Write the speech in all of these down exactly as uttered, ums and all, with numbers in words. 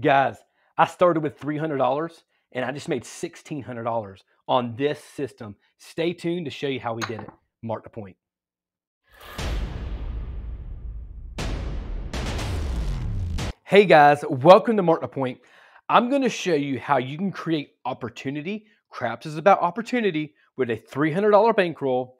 Guys, I started with three hundred dollars and I just made sixteen hundred dollars on this system. Stay tuned to show you how we did it. Mark the Point. Hey guys, welcome to Mark the Point. I'm going to show you how you can create opportunity. Craps is about opportunity with a three hundred dollar bankroll,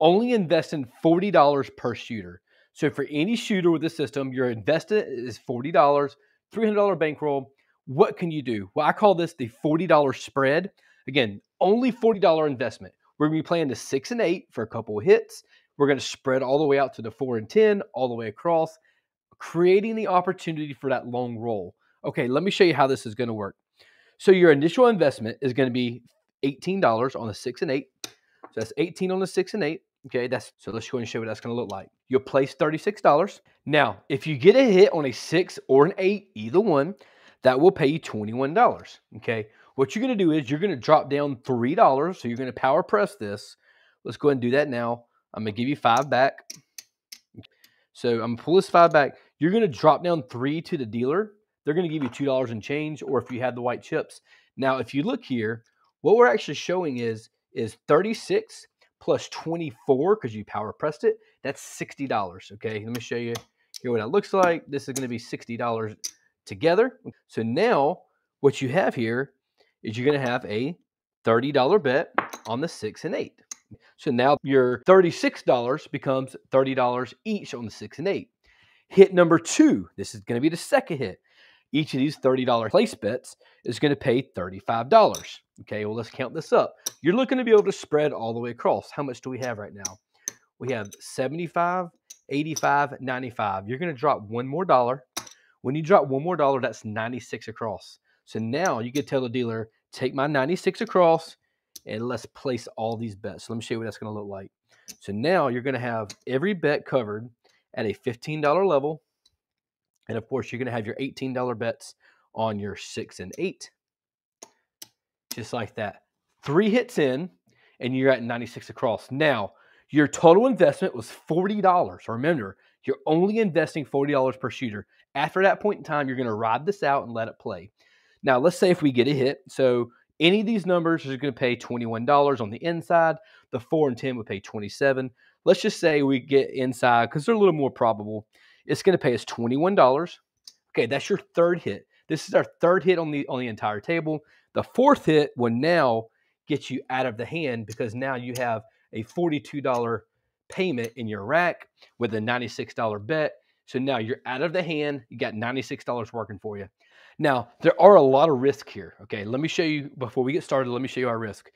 only investing forty dollars per shooter. So for any shooter with this system, your investment is forty dollars, three hundred dollar bankroll. What can you do? Well, I call this the forty dollar spread. Again, only forty dollar investment. We're going to be playing the six and eight for a couple of hits. We're going to spread all the way out to the four and ten, all the way across, creating the opportunity for that long roll. Okay, let me show you how this is going to work. So your initial investment is going to be eighteen dollars on the six and eight. So that's eighteen on the six and eight. Okay, that's, so let's go and show you what that's going to look like. You'll place thirty-six dollars. Now, if you get a hit on a six or an eight, either one, that will pay you twenty-one dollars. Okay, what you're going to do is you're going to drop down three dollars. So you're going to power press this. Let's go ahead and do that now. I'm going to give you five back. So I'm going to pull this five back. You're going to drop down three to the dealer. They're going to give you two dollars and change, or if you had the white chips. Now, if you look here, what we're actually showing is, is thirty-six plus twenty-four, because you power pressed it, that's sixty dollars, okay? Let me show you here what that looks like. This is going to be sixty dollars together. So now what you have here is you're going to have a thirty dollar bet on the six and eight. So now your thirty-six dollars becomes thirty dollars each on the six and eight. Hit number two, this is going to be the second hit. Each of these thirty dollar place bets is going to pay thirty-five dollars. Okay, well, let's count this up. You're looking to be able to spread all the way across. How much do we have right now? We have seventy-five, eighty-five, ninety-five. You're going to drop one more dollar. When you drop one more dollar, that's ninety-six across. So now you can tell the dealer, take my ninety-six across and let's place all these bets. So let me show you what that's going to look like. So now you're going to have every bet covered at a fifteen dollar level. And of course, you're going to have your eighteen dollar bets on your six and eight. Just like that. Three hits in, and you're at ninety-six across. Now, your total investment was forty dollars. Remember, you're only investing forty dollars per shooter. After that point in time, you're going to ride this out and let it play. Now, let's say if we get a hit. So any of these numbers are going to pay twenty-one dollars on the inside. The four and ten would pay twenty-seven dollars. Let's just say we get inside because they're a little more probable. It's going to pay us twenty-one dollars. Okay, that's your third hit. This is our third hit on the, on the entire table. The fourth hit will now get you out of the hand because now you have a forty-two dollar payment in your rack with a ninety-six dollar bet. So now you're out of the hand. You got ninety-six dollars working for you. Now, there are a lot of risk here. Okay, let me show you, before we get started, let me show you our risk.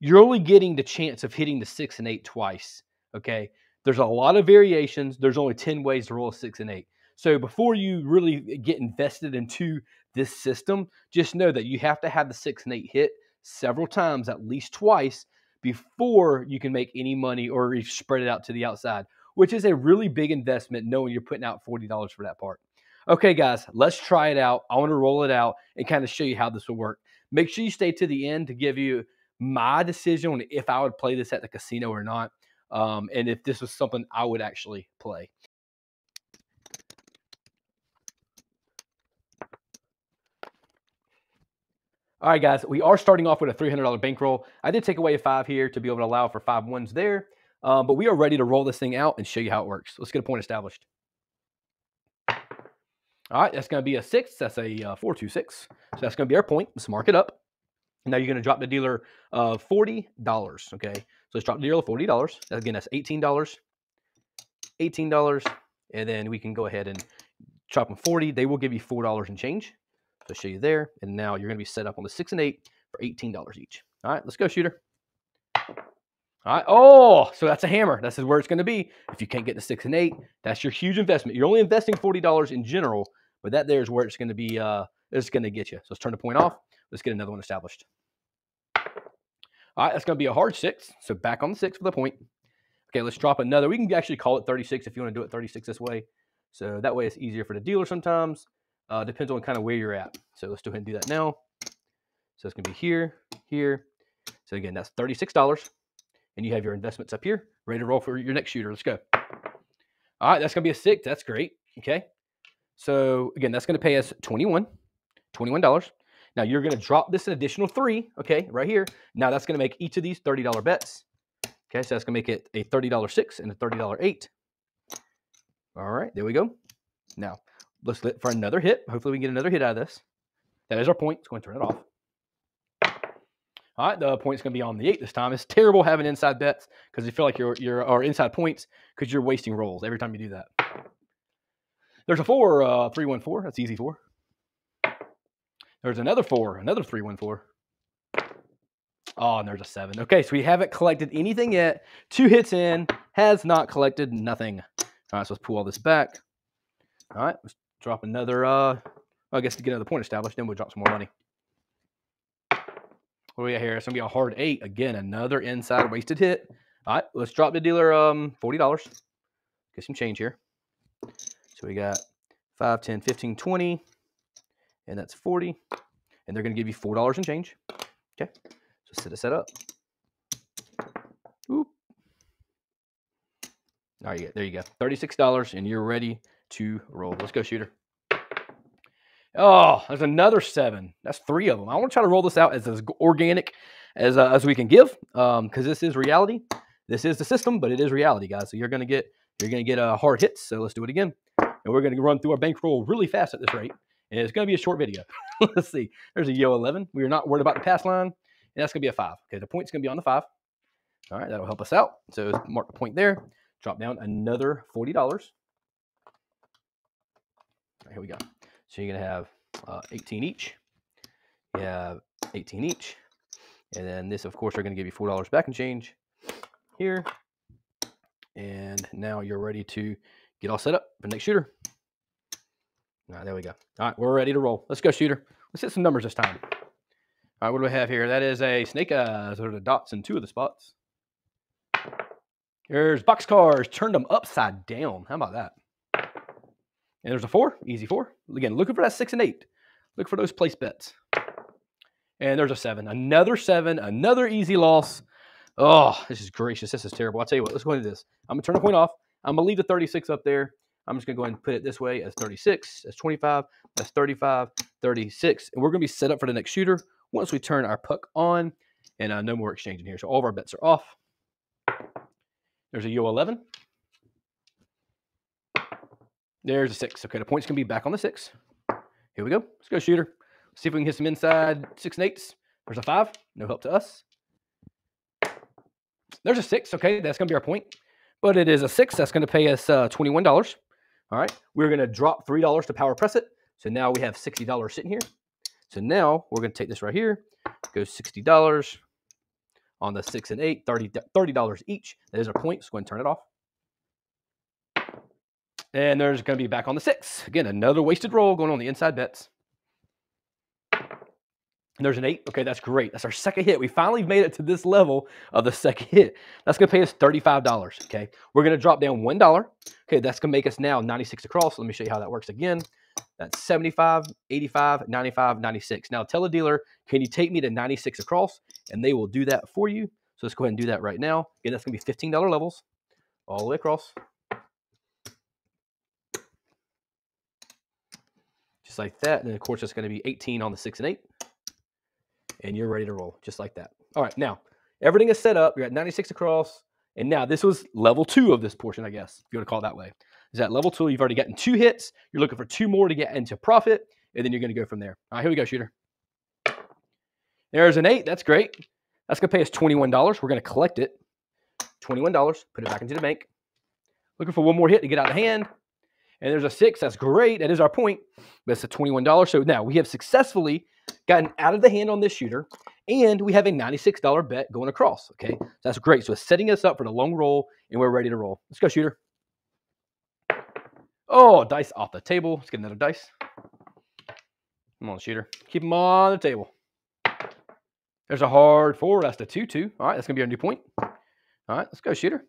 You're only getting the chance of hitting the six and eight twice, okay? There's a lot of variations. There's only ten ways to roll a six and eight. So before you really get invested into this system, just know that you have to have the six and eight hit several times, at least twice, before you can make any money or spread it out to the outside, which is a really big investment knowing you're putting out forty dollars for that part. Okay, guys, let's try it out. I want to roll it out and kind of show you how this will work. Make sure you stay to the end to give you my decision on if I would play this at the casino or not. Um, and if this was something I would actually play. All right, guys, we are starting off with a three hundred dollar bankroll. I did take away a five here to be able to allow for five ones there, um, but we are ready to roll this thing out and show you how it works. Let's get a point established. All right, that's going to be a six. That's a uh, four, two, six. So that's going to be our point. Let's mark it up. Now you're going to drop the dealer uh, forty dollars, okay? So let's drop the dealer forty dollars. Again, that's eighteen dollars, eighteen dollars, and then we can go ahead and drop them forty dollars. They will give you four dollars and change. So I'll show you there, and now you're going to be set up on the six and eight for eighteen dollars each. All right, let's go, shooter. All right, oh, so that's a hammer. That's where it's going to be. If you can't get the six and eight, that's your huge investment. You're only investing forty dollars in general, but that there is where it's going to be, uh, it's going to get you. So let's turn the point off. Let's get another one established. All right, that's going to be a hard six. So back on the six for the point. Okay, let's drop another. We can actually call it thirty-six if you want to do it thirty-six this way. So that way it's easier for the dealer sometimes. Uh, depends on kind of where you're at. So let's go ahead and do that now. So it's going to be here, here. So again, that's thirty-six dollars. And you have your investments up here, ready to roll for your next shooter. Let's go. All right, that's going to be a six. That's great. Okay. So again, that's going to pay us twenty-one. twenty-one dollars. Now you're going to drop this an additional three, okay, right here. Now that's going to make each of these thirty dollar bets. Okay, so that's going to make it a thirty dollar six and a thirty dollar eight. All right, there we go. Now let's look for another hit. Hopefully we can get another hit out of this. That is our point. It's going to turn it off. All right, the point's going to be on the eight this time. It's terrible having inside bets because you feel like you're, you're or inside points because you're wasting rolls every time you do that. There's a four, uh, three, one, four. That's easy four. There's another four, another three, one, four. Oh, and there's a seven. Okay, so we haven't collected anything yet. Two hits in, has not collected nothing. All right, so let's pull all this back. All right, let's drop another, uh, I guess to get another point established, then we'll drop some more money. What do we got here? It's going to be a hard eight. Again, another inside wasted hit. All right, let's drop the dealer um, forty dollars. Get some change here. So we got five, ten, fifteen, twenty, and that's forty. And they're going to give you four dollars in change. Okay, so set this up. Oop. All right, there you go. thirty-six dollars, and you're ready to roll. Let's go, shooter. Oh, there's another seven. That's three of them. I want to try to roll this out as, as organic as uh, as we can give, um, because this is reality. This is the system, but it is reality, guys. So you're gonna get you're gonna get a uh, hard hits. So let's do it again, and we're gonna run through our bankroll really fast at this rate. And it's gonna be a short video. Let's see. There's a yo eleven. We are not worried about the pass line, and that's gonna be a five. Okay, the point's gonna be on the five. All right, that'll help us out. So mark the point there. Drop down another forty dollars. Right, here we go. So you're going to have uh, eighteen each. You have eighteen each. And then this, of course, are going to give you four dollars back in change here. And now you're ready to get all set up for the next shooter. All right, there we go. All right, we're ready to roll. Let's go, shooter. Let's hit some numbers this time. All right, what do we have here? That is a snake eyes. Those are the dots in two of the spots. There's boxcars. Turned them upside down. How about that? And there's a four, easy four. Again, looking for that six and eight. Look for those place bets. And there's a seven, another seven, another easy loss. Oh, this is gracious. This is terrible. I'll tell you what, let's go into this. I'm going to turn the point off. I'm going to leave the thirty-six up there. I'm just going to go ahead and put it this way as thirty-six, as twenty-five, that's thirty-five, thirty-six. And we're going to be set up for the next shooter once we turn our puck on and uh, no more exchanging here. So all of our bets are off. There's a yo eleven. There's a six. Okay, the point's going to be back on the six. Here we go. Let's go, shooter. See if we can hit some inside six and eights. There's a five. No help to us. There's a six. Okay, that's going to be our point. But it is a six. That's going to pay us uh, twenty-one dollars. All right. We're going to drop three dollars to power press it. So now we have sixty dollars sitting here. So now we're going to take this right here. Go sixty dollars on the six and eight. thirty dollars each. That is our point. So go ahead and turn it off. And there's going to be back on the six. Again, another wasted roll going on the inside bets. And there's an eight. Okay, that's great. That's our second hit. We finally made it to this level of the second hit. That's going to pay us thirty-five dollars, okay? We're going to drop down one dollar. Okay, that's going to make us now ninety-six across. Let me show you how that works again. That's seventy-five, eighty-five, ninety-five, ninety-six. Now tell the dealer, can you take me to ninety-six across? And they will do that for you. So let's go ahead and do that right now. Again, that's going to be fifteen dollar levels all the way across. Just like that. And then, of course, it's going to be eighteen on the six and eight. And you're ready to roll, just like that. All right, now, everything is set up. You're at ninety-six across. And now, this was level two of this portion, I guess, if you want to call it that way. Is that level two? You've already gotten two hits. You're looking for two more to get into profit. And then you're going to go from there. All right, here we go, shooter. There's an eight. That's great. That's going to pay us twenty-one dollars. We're going to collect it. twenty-one dollars. Put it back into the bank. Looking for one more hit to get out of hand. And there's a six. That's great. That is our point. But it's a twenty-one dollars. So now we have successfully gotten out of the hand on this shooter. And we have a ninety-six dollar bet going across. Okay. So that's great. So it's setting us up for the long roll. And we're ready to roll. Let's go, shooter. Oh, dice off the table. Let's get another dice. Come on, shooter. Keep them on the table. There's a hard four. That's the two two. All right. That's going to be our new point. All right. Let's go, shooter.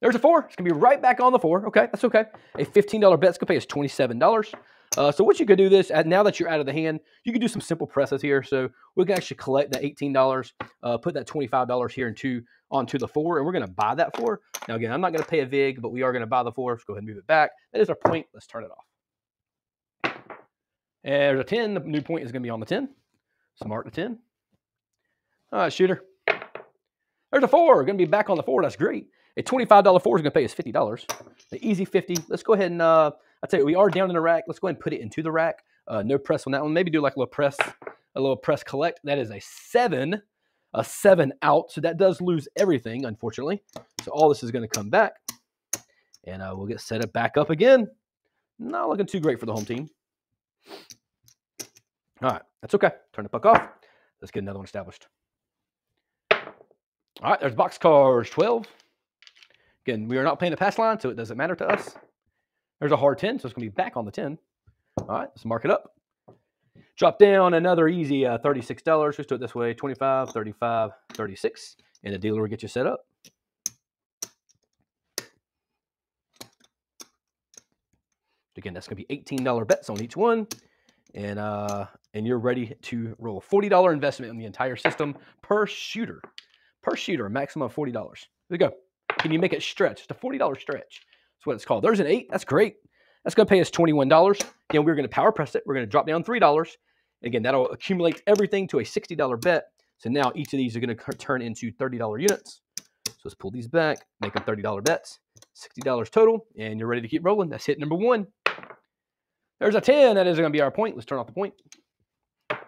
There's a four. It's going to be right back on the four. Okay, that's okay. A fifteen dollar bet's going to pay us twenty-seven dollars. Uh, so what you could do this, at, now that you're out of the hand, you can do some simple presses here. So we can actually collect that eighteen dollars, uh, put that twenty-five dollars here and two onto the four, and we're going to buy that four. Now, again, I'm not going to pay a vig, but we are going to buy the four. Let's go ahead and move it back. That is our point. Let's turn it off. There's a ten. The new point is going to be on the ten. So mark the ten. All right, shooter. There's a four. Going to be back on the four. That's great. A twenty-five dollar four is going to pay us fifty dollars. The easy fifty. Let's go ahead and, uh, I tell you, we are down in the rack. Let's go ahead and put it into the rack. Uh, no press on that one. Maybe do like a little press, a little press collect. That is a seven. A seven out. So that does lose everything, unfortunately. So all this is going to come back. And uh, we'll get set up back up again. Not looking too great for the home team. All right, that's okay. Turn the puck off. Let's get another one established. All right, there's box cars twelve. Again, we are not playing the pass line, so it doesn't matter to us. There's a hard ten, so it's going to be back on the ten. All right, let's mark it up. Drop down another easy uh, thirty-six dollars. Just do it this way, twenty-five, thirty-five, thirty-six, and the dealer will get you set up. Again, that's going to be eighteen dollar bets on each one. And uh, and you're ready to roll. forty dollar investment in the entire system per shooter. Per shooter, a maximum of forty dollars. There you go. Can you make it stretch? It's a forty dollar stretch. That's what it's called. There's an eight. That's great. That's going to pay us twenty-one dollars. Again, we're going to power press it. We're going to drop down three dollars. Again, that'll accumulate everything to a sixty dollar bet. So now each of these are going to turn into thirty dollar units. So let's pull these back, make them thirty dollar bets. sixty dollars total, and you're ready to keep rolling. That's hit number one. There's a ten. That is going to be our point. Let's turn off the point.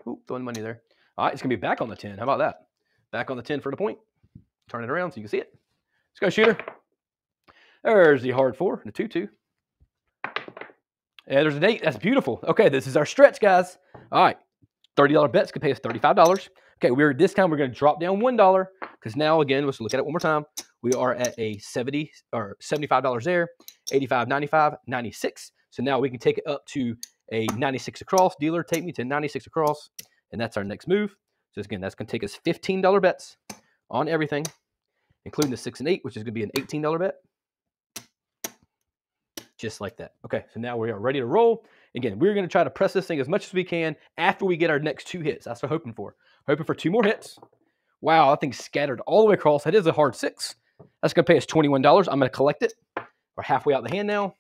Ooh, throwing money there. All right, it's going to be back on the ten. How about that? Back on the ten for the point. Turn it around so you can see it. Let's go, shooter. There's the hard four and a two two. Yeah, there's an eight. That's beautiful. Okay, this is our stretch, guys. All right, thirty dollar bets could pay us thirty-five dollars. Okay, we're this time we're going to drop down one dollar because now, again, let's look at it one more time. We are at a seventy or seventy-five dollars there, eighty-five, ninety-five, ninety-six. So now we can take it up to a ninety-six across. Dealer, take me to ninety-six across. And that's our next move. So again, that's going to take us fifteen dollar bets on everything, including the six and eight, which is going to be an eighteen dollar bet. Just like that. Okay, so now we are ready to roll. Again, we're going to try to press this thing as much as we can after we get our next two hits. That's what we're hoping for. Hoping for two more hits. Wow, that thing's scattered all the way across. That is a hard six. That's going to pay us twenty-one dollars. I'm going to collect it. We're halfway out the hand now.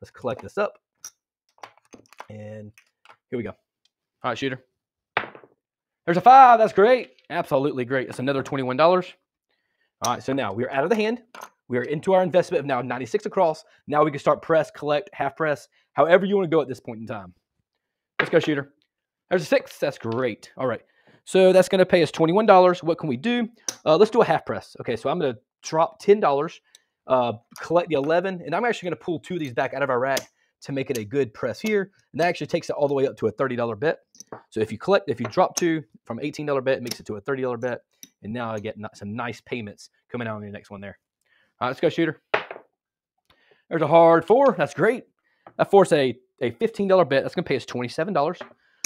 Let's collect this up. And here we go. All right, shooter. There's a five. That's great. Absolutely great. That's another twenty-one dollars. All right, so now we're out of the hand. We are into our investment of now ninety-six across. Now we can start press, collect, half press, however you want to go at this point in time. Let's go, shooter. There's a six. That's great. All right. So that's going to pay us twenty-one dollars. What can we do? Uh, let's do a half press. Okay, so I'm going to drop ten dollars. Uh, collect the eleven, and I'm actually going to pull two of these back out of our rack to make it a good press here, and that actually takes it all the way up to a thirty dollar bet. So if you collect, if you drop two from eighteen dollar bet, it makes it to a thirty dollar bet, and now I get some nice payments coming out on your next one there. All right, let's go, shooter. There's a hard four. That's great. That forced a, a fifteen dollar bet. That's going to pay us twenty-seven dollars.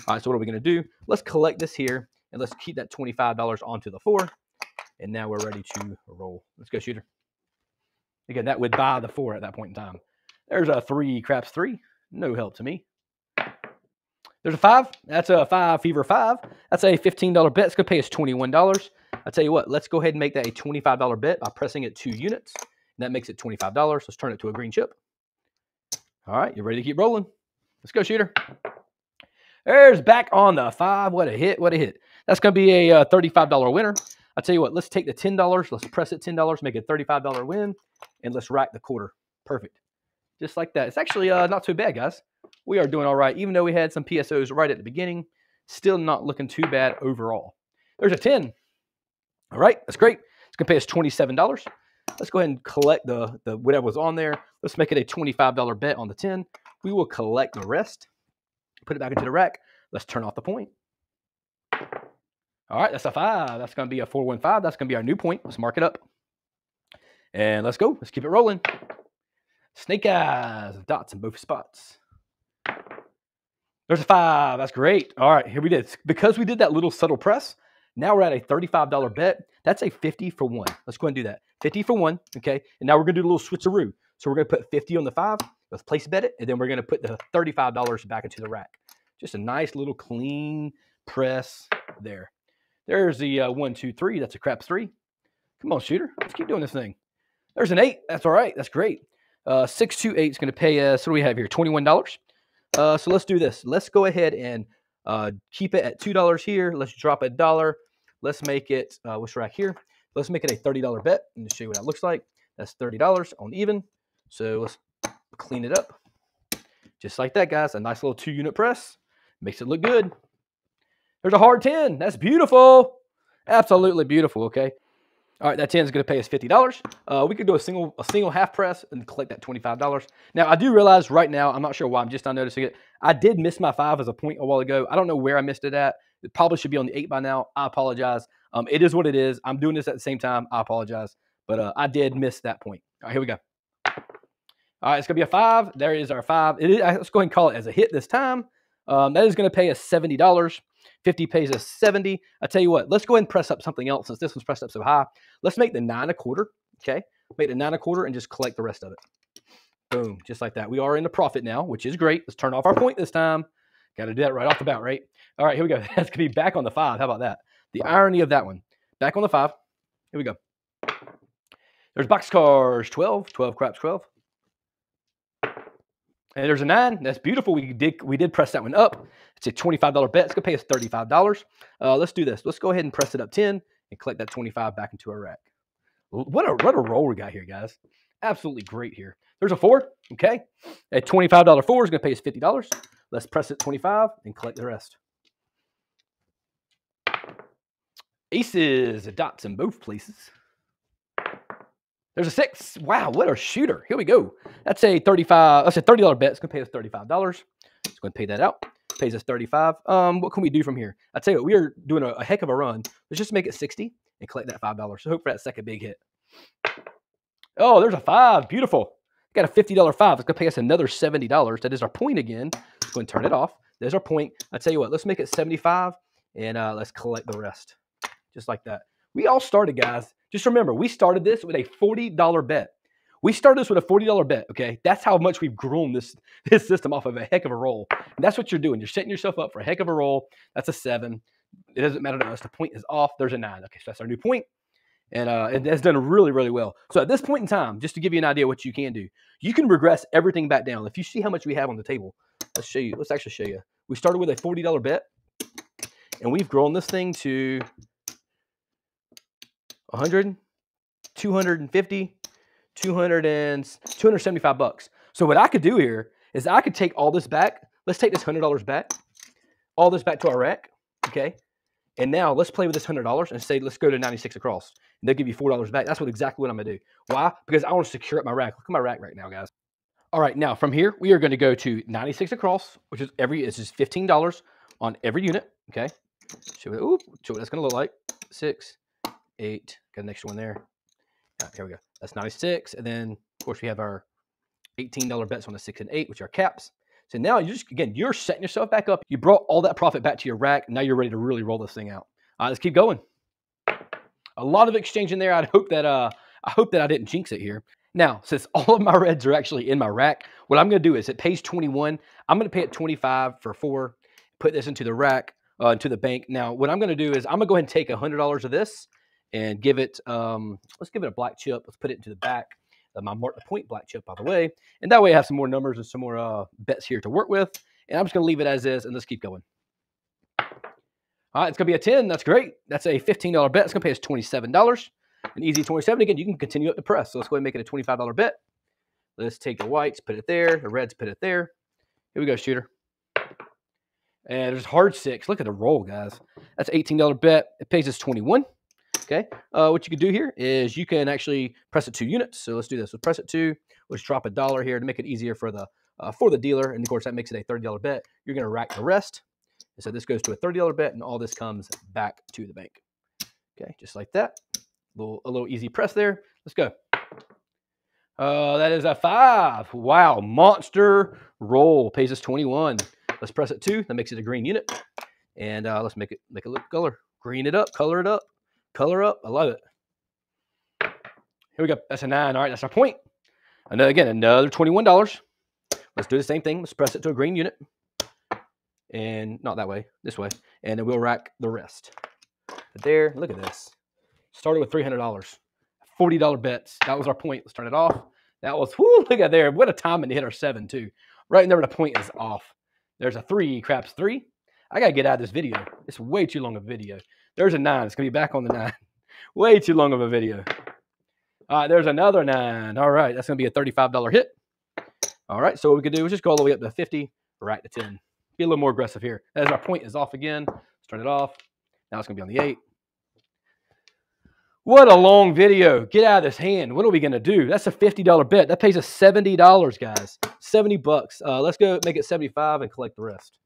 All right, so what are we going to do? Let's collect this here, and let's keep that twenty-five dollars onto the four, and now we're ready to roll. Let's go, shooter. Again, that would buy the four at that point in time. There's a three, craps three. No help to me. There's a five. That's a five, fever five. That's a fifteen dollar bet. It's going to pay us twenty-one dollars. I tell you what, let's go ahead and make that a twenty-five dollar bet by pressing it two units. And that makes it twenty-five dollars. Let's turn it to a green chip. All right, you're ready to keep rolling. Let's go, shooter. There's back on the five. What a hit, what a hit. That's going to be a uh, thirty-five dollar winner. I tell you what, let's take the ten dollars. Let's press it ten dollars, make it a thirty-five dollar win. And let's rack the quarter. Perfect. Just like that. It's actually uh, not too bad, guys. We are doing all right. Even though we had some P S Os right at the beginning, still not looking too bad overall. There's a ten. All right. That's great. It's going to pay us twenty-seven dollars. Let's go ahead and collect the, the whatever was on there. Let's make it a twenty-five dollar bet on the ten. We will collect the rest. Put it back into the rack. Let's turn off the point. All right. That's a five. That's going to be a four one five. That's going to be our new point. Let's mark it up. And let's go. Let's keep it rolling. Snake eyes. Dots in both spots. There's a five. That's great. All right. Here we did. Because we did that little subtle press, now we're at a thirty-five dollar bet. That's a fifty for one. Let's go ahead and do that. fifty for one. Okay. And now we're going to do a little switcheroo. So we're going to put fifty on the five. Let's place bet it. And then we're going to put the thirty-five dollars back into the rack. Just a nice little clean press there. There's the uh, one, two, three. That's a craps three. Come on, shooter. Let's keep doing this thing. There's an eight. That's all right. That's great. Uh, six two eight is going to pay us. What do we have here? twenty-one dollars. Uh, so let's do this. Let's go ahead and uh, keep it at two dollars here. Let's drop a dollar. Let's make it, uh, what's right here? Let's make it a thirty dollar bet and show you what that looks like. That's thirty dollars on even. So let's clean it up. Just like that, guys. A nice little two-unit press. Makes it look good. There's a hard ten. That's beautiful. Absolutely beautiful, okay? All right, that ten is going to pay us fifty dollars. Uh, we could do a single a single half press and collect that twenty-five dollars. Now, I do realize right now, I'm not sure why, I'm just not noticing it. I did miss my five as a point a while ago. I don't know where I missed it at. It probably should be on the eight by now. I apologize. Um, it is what it is. I'm doing this at the same time. I apologize. But uh, I did miss that point. All right, here we go. All right, it's going to be a five. There is our five. It is, let's go ahead and call it as a hit this time. Um, that is going to pay us seventy dollars. fifty pays us seventy. I tell you what, let's go ahead and press up something else since this one's pressed up so high. Let's make the nine a quarter, okay? Make the nine a quarter and just collect the rest of it. Boom, just like that. We are in the profit now, which is great. Let's turn off our point this time. Got to do that right off the bat, right? All right, here we go. That's going to be back on the five. How about that? The irony of that one. Back on the five. Here we go. There's boxcars, twelve, twelve craps, twelve. And there's a nine. That's beautiful. We did we did press that one up. It's a twenty-five dollar bet. It's going to pay us thirty-five dollars. Uh, let's do this. Let's go ahead and press it up ten and collect that twenty-five back into our rack. What a, what a roll we got here, guys. Absolutely great here. There's a four. Okay. A twenty-five dollar four is going to pay us fifty dollars. Let's press it twenty-five and collect the rest. Aces, dots in both places. There's a six. Wow, what a shooter. Here we go. That's a thirty-five. That's a thirty dollar bet. It's going to pay us thirty-five dollars. It's going to pay that out. It pays us thirty-five. Um, what can we do from here? I tell you what, we are doing a, a heck of a run. Let's just make it sixty and collect that five dollars. So hope for that second big hit. Oh, there's a five. Beautiful. Got a fifty dollar five. It's going to pay us another seventy dollars. That is our point again. Let's go and turn it off. There's our point. I tell you what, let's make it seventy-five and uh, let's collect the rest. Just like that. We all started, guys. Just remember, we started this with a forty dollar bet. We started this with a forty dollar bet, okay? That's how much we've groomed this, this system off of a heck of a roll. And that's what you're doing. You're setting yourself up for a heck of a roll. That's a seven. It doesn't matter to us. The point is off. There's a nine. Okay, so that's our new point. And uh, it has done really, really well. So at this point in time, just to give you an idea what you can do, you can regress everything back down. If you see how much we have on the table, let's show you. Let's actually show you. We started with a forty dollar bet, and we've grown this thing to one hundred, two fifty, two hundred, two seventy-five bucks. So what I could do here is I could take all this back. Let's take this one hundred dollars back, all this back to our rack, okay? And now let's play with this one hundred dollars and say, let's go to ninety-six across. And they'll give you four dollars back. That's what exactly what I'm going to do. Why? Because I want to secure up my rack. Look at my rack right now, guys. All right, now from here, we are going to go to ninety-six across, which is every, it's just fifteen dollars on every unit, okay? Show what, ooh, show what that's going to look like. Six. Eight, got an extra one there. Right, here we go. That's ninety-six. And then, of course, we have our eighteen dollar bets on the six and eight, which are caps. So now, you just again, you're setting yourself back up. You brought all that profit back to your rack. Now you're ready to really roll this thing out. All right, let's keep going. A lot of exchange in there. I hope that uh, I hope that I didn't jinx it here. Now, since all of my reds are actually in my rack, what I'm going to do is it pays twenty-one. I'm going to pay it twenty-five for four. Put this into the rack, uh, into the bank. Now, what I'm going to do is I'm going to go ahead and take one hundred dollars of this and give it, um, let's give it a black chip. Let's put it into the back of my Mark the Point black chip, by the way. And that way I have some more numbers and some more uh, bets here to work with. And I'm just going to leave it as is, and let's keep going. All right, it's going to be a ten. That's great. That's a fifteen dollar bet. It's going to pay us twenty-seven dollars. An easy twenty-seven. Again, you can continue up to press. So let's go ahead and make it a twenty-five dollar bet. Let's take the whites, put it there. The reds, put it there. Here we go, shooter. And there's hard six. Look at the roll, guys. That's an eighteen dollar bet. It pays us twenty-one. Okay, uh, what you can do here is you can actually press it two units. So let's do this. We'll press it two. Let's drop a dollar here to make it easier for the uh, for the dealer. And, of course, that makes it a thirty dollar bet. You're going to rack the rest. And so this goes to a thirty dollar bet, and all this comes back to the bank. Okay, just like that. A little, a little easy press there. Let's go. Uh, that is a five. Wow, monster roll. Pays us twenty-one. Let's press it two. That makes it a green unit. And uh, let's make it, make it look color. Green it up. Color it up. Color up. I love it. Here we go. That's a nine. All right, that's our point. Another, again, another twenty-one dollars. Let's do the same thing. Let's press it to a green unit. And not that way, this way. And then we'll rack the rest. But there, look at this. Started with three hundred dollars. forty dollar bets. That was our point. Let's turn it off. That was, whoo, look at there. What a time and to hit our seven, too. Right now, the point is off. There's a three, craps three. I got to get out of this video. It's way too long of a video. There's a nine. It's going to be back on the nine. Way too long of a video. All right, there's another nine. All right, that's going to be a thirty-five dollar hit. All right, so what we could do is just go all the way up to fifty, right to ten. Be a little more aggressive here. As our point is off again, let's turn it off. Now it's going to be on the eight. What a long video. Get out of this hand. What are we going to do? That's a fifty dollar bet. That pays us seventy dollars, guys. seventy bucks. Uh, let's go make it seventy-five and collect the rest.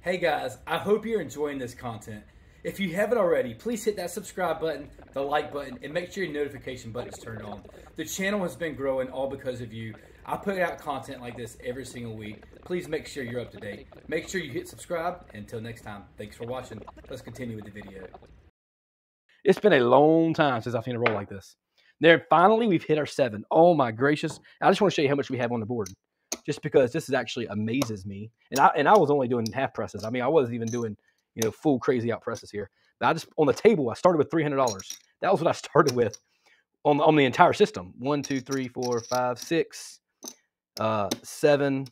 Hey, guys. I hope you're enjoying this content. If you haven't already, please hit that subscribe button, the like button, and make sure your notification button is turned on. The channel has been growing all because of you. I put out content like this every single week. Please make sure you're up to date. Make sure you hit subscribe. Until next time, thanks for watching. Let's continue with the video. It's been a long time since I've seen a roll like this. There, finally, we've hit our seven. Oh, my gracious. I just want to show you how much we have on the board, just because this is actually amazes me. And I, and I was only doing half presses. I mean, I wasn't even doing, you know, full crazy out presses here. But I just, on the table, I started with three hundred dollars. That was what I started with on, on the entire system. One, two, three, four, five, six, uh, seven,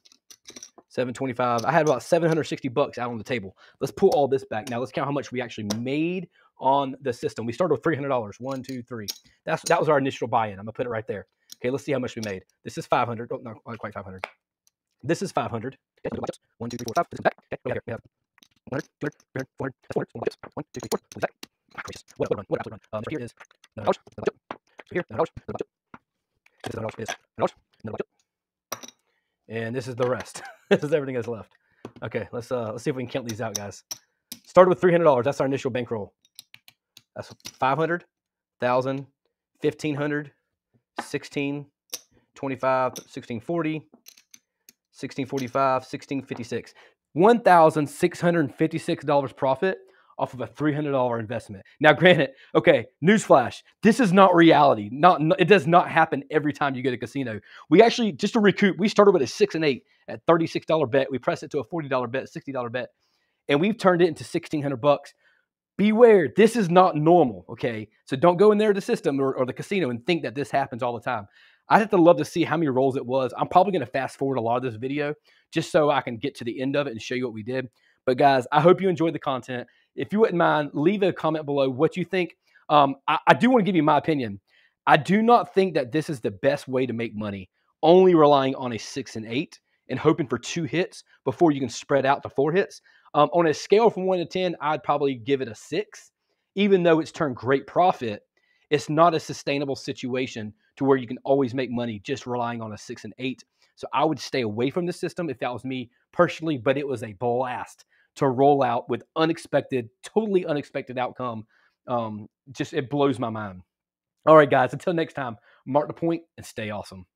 seven twenty-five. I had about seven hundred sixty bucks out on the table. Let's pull all this back. Now, let's count how much we actually made on the system. We started with three hundred dollars. One, two, three. That's, that was our initial buy-in. I'm going to put it right there. Okay, let's see how much we made. This is five hundred. Oh, not quite five hundred. This is five hundred. One, two, three, four, five. This is back. Okay, we have here. We have one hundred, two hundred, three hundred, four hundred. That's four hundred. One, two, three, four. This is back. My gracious. What a run. What a run. Um, here is another dollars. Another dollars. Here, another dollars. Another dollars. This is another dollars. Another dollars. Another dollars. And this is the rest. This is everything that's left. Okay, let's uh, let's see if we can count these out, guys. Started with three hundred dollars. That's our initial bankroll. That's five hundred, one thousand, fifteen hundred, sixteen, twenty-five, sixteen forty, sixteen forty-five, sixteen fifty-six. one thousand six hundred fifty-six dollars profit off of a three hundred dollar investment. Now, granted, okay, newsflash, this is not reality. Not, it does not happen every time you go to a casino. We actually, just to recoup, we started with a six and eight at thirty-six dollar bet. We pressed it to a forty dollar bet, sixty dollar bet, and we've turned it into sixteen hundred bucks. Beware, this is not normal, okay? So don't go in there to the system or, or the casino and think that this happens all the time. I'd have to love to see how many rolls it was. I'm probably going to fast forward a lot of this video just so I can get to the end of it and show you what we did. But guys, I hope you enjoyed the content. If you wouldn't mind, leave a comment below what you think. Um, I, I do want to give you my opinion. I do not think that this is the best way to make money, only relying on a six and eight and hoping for two hits before you can spread out to four hits. Um, on a scale from one to ten, I'd probably give it a six. Even though it's turned great profit, it's not a sustainable situation to where you can always make money just relying on a six and eight. So I would stay away from the system if that was me personally, but it was a blast to roll out with unexpected, totally unexpected outcome. Um, just, it blows my mind. All right, guys, until next time, Mark the Point and stay awesome.